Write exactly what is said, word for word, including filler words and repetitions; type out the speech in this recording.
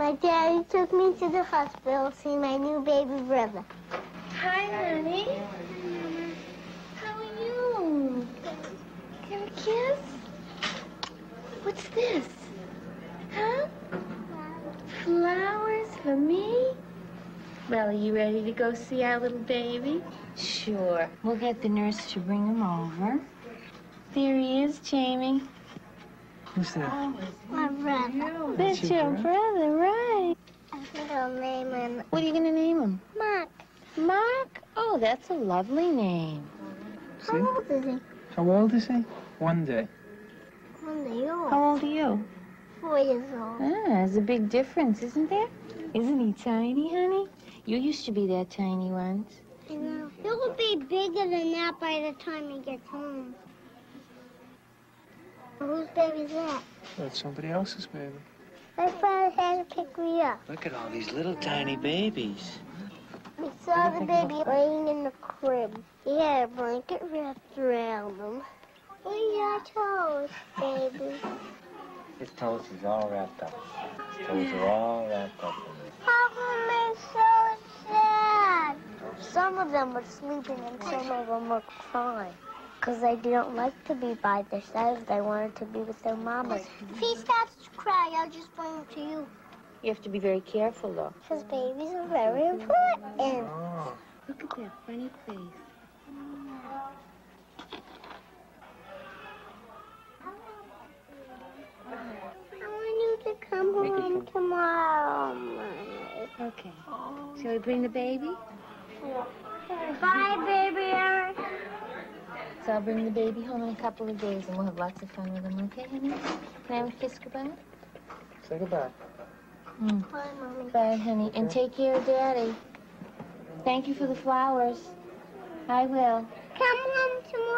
My daddy took me to the hospital to see my new baby brother. Hi, honey. How are you? Can we kiss? What's this? Huh? Flowers for me? Well, are you ready to go see our little baby? Sure. We'll get the nurse to bring him over. There he is, Jamie. Who's that? Um, my brother. That's, That's your, your brother? brother, right. I think I'll name him. What are you going to name him? Mark. Mark? Oh, that's a lovely name. See? How old is he? How old is he? One day. One day old. How old are you? Four years old. Ah, there's a big difference, isn't there? Isn't he tiny, honey? You used to be that tiny once. I know. He'll be bigger than that by the time he gets home. Whose baby's that? That's somebody else's baby. My father had to pick me up. Look at all these little tiny babies. We saw the baby laying in the crib. He had a blanket wrapped around him. Where's your toes, baby? His toes is all wrapped up. His toes are all wrapped up in it. How come they're so sad? Some of them were sleeping and some of them were crying. Because they didn't like to be by their side. They wanted to be with their mamas. If he starts to cry, I'll just bring him to you. You have to be very careful, though. Because babies are very important. Oh. Look at that funny face. I want you to come home tomorrow, Mom. Okay. Shall we bring the baby? Yeah. Bye, baby Eric. So I'll bring the baby home in a couple of days, and we'll have lots of fun with him, okay, honey? Can I have a kiss goodbye? Say goodbye. Mm. Bye, Mommy. Bye, honey. Okay. And take care of Daddy. Thank you for the flowers. I will. Come home tomorrow.